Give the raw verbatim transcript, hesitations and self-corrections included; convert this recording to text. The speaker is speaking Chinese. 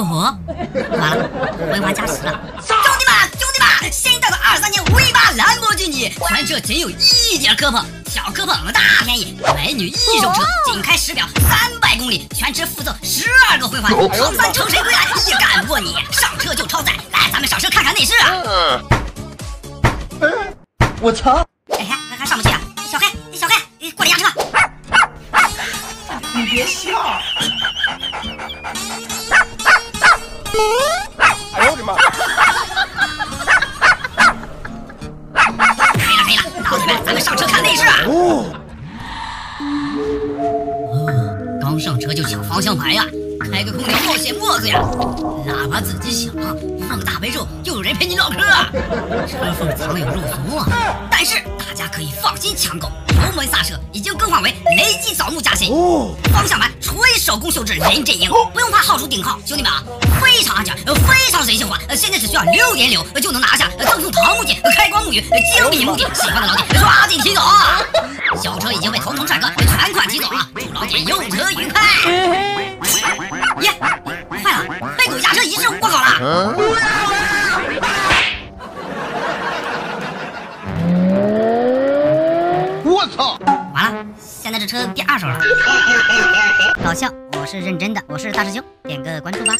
哦吼，完了，文玩加时了！兄弟们，兄弟们，新到的二三年 V 八兰博基尼，全车仅有一点磕碰，小磕碰大便宜，美女一手车，仅开时表三百公里，全车附赠十二个回环，唐三成谁归来也干不过你，上车就超载！来，咱们上车看看内饰啊！嗯，我操！哎呀，还上不去啊？小黑，小黑，你过来压车！你别笑。 哎呦我的妈！可以了可以了，老铁们，咱们上车看内饰啊！哦，啊，刚上车就抢方向盘呀，开个空调冒险沫子呀，喇叭自己响，放大悲咒又有人陪你唠嗑啊！车缝藏有肉松啊，但是大家可以放心抢购。 油门刹车已经更换为雷击枣木加新，方向盘纯手工绣制林阵营，不用怕号出顶号，兄弟们啊，非常安全，非常人性化。现在只需要六点六就能拿下，赠送桃木剑、开光木鱼、精品木鼎，喜欢的老铁抓紧提走啊！小车已经被头疼帅哥全款提走啊，祝老铁用车愉快。耶，坏了，被狗压车仪式我搞了。 我操！完了，现在这车变二手了。搞笑，我是认真的，我是大师兄，点个关注吧。